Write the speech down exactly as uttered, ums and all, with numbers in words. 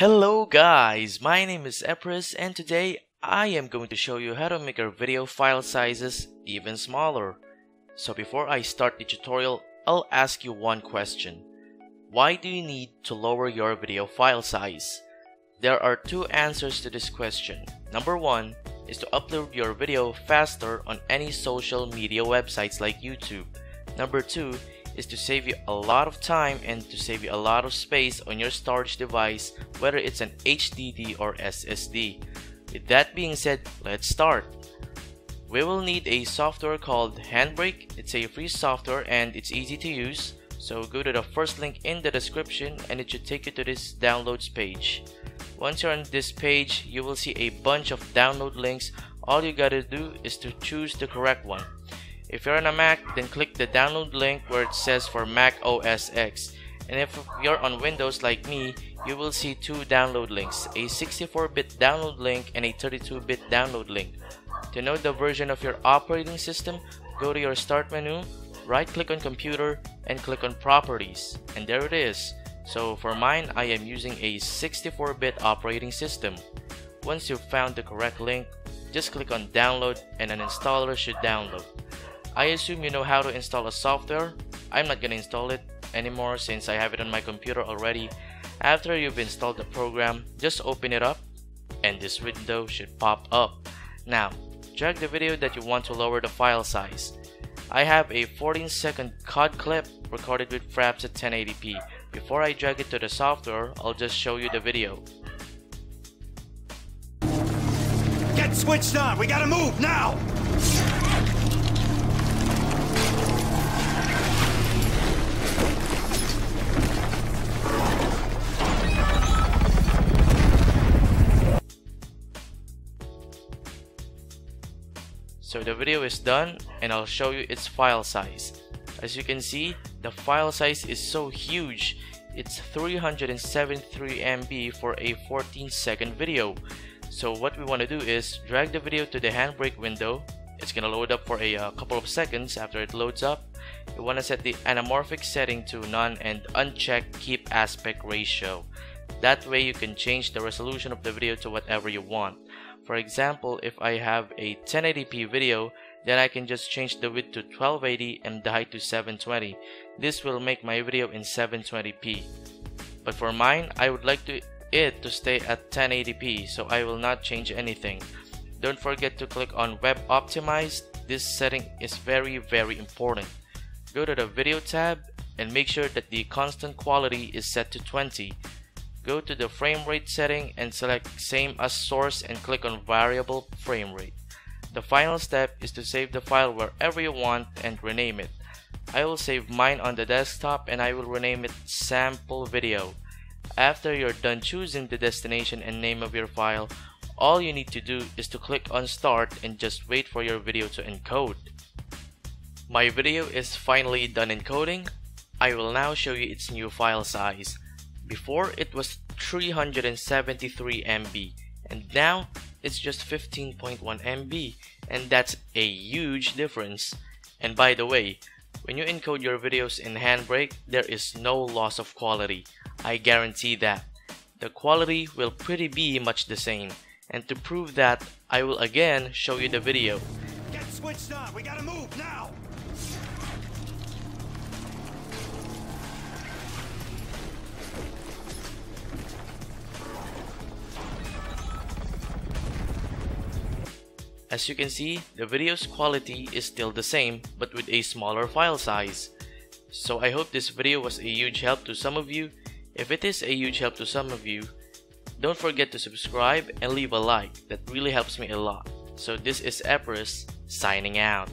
Hello guys, my name is Epiruss and today I am going to show you how to make your video file sizes even smaller. So before I start the tutorial, I'll ask you one question. Why do you need to lower your video file size? There are two answers to this question. Number one is to upload your video faster on any social media websites like YouTube. Number two is to save you a lot of time and to save you a lot of space on your storage device, whether it's an H D D or S S D. With that being said, let's start. We will need a software called Handbrake. It's a free software and it's easy to use. So go to the first link in the description and it should take you to this downloads page. Once you're on this page, you will see a bunch of download links. All you gotta do is to choose the correct one. If you're on a Mac, then click the download link where it says for Mac O S X. And if you're on Windows like me, you will see two download links, a sixty-four bit download link and a thirty-two bit download link. To know the version of your operating system, go to your Start menu, right-click on Computer, and click on Properties. And there it is. So for mine, I am using a sixty-four bit operating system. Once you've found the correct link, just click on Download and an installer should download. I assume you know how to install a software. I'm not gonna install it anymore since I have it on my computer already. After you've installed the program, just open it up and this window should pop up. Now, drag the video that you want to lower the file size. I have a fourteen second C O D clip recorded with FRAPS at ten eighty p. Before I drag it to the software, I'll just show you the video. Get switched on! We gotta move now! So the video is done and I'll show you its file size. As you can see, the file size is so huge. It's three hundred seventy-three M B for a fourteen second video. So what we want to do is drag the video to the Handbrake window. It's gonna load up for a uh, couple of seconds. After it loads up, you want to set the anamorphic setting to none and uncheck keep aspect ratio. That way you can change the resolution of the video to whatever you want. For example, if I have a ten eighty p video, then I can just change the width to twelve eighty and the height to seven twenty. This will make my video in seven twenty p. But for mine, I would like to, it to stay at ten eighty p, so I will not change anything. Don't forget to click on Web Optimized. This setting is very, very important. Go to the Video tab and make sure that the constant quality is set to twenty. Go to the frame rate setting and select same as source and click on variable frame rate. The final step is to save the file wherever you want and rename it. I will save mine on the desktop and I will rename it sample video. After you're done choosing the destination and name of your file, all you need to do is to click on start and just wait for your video to encode. My video is finally done encoding. I will now show you its new file size. Before, it was three hundred seventy-three M B and now it's just fifteen point one M B, and that's a huge difference. And by the way, when you encode your videos in Handbrake, there is no loss of quality. I guarantee that. The quality will pretty be much the same, and to prove that, I will again show you the video. Get switched on, we gotta move now! As you can see, the video's quality is still the same, but with a smaller file size. So I hope this video was a huge help to some of you. If it is a huge help to some of you, don't forget to subscribe and leave a like. That really helps me a lot. So this is Epiruss, signing out.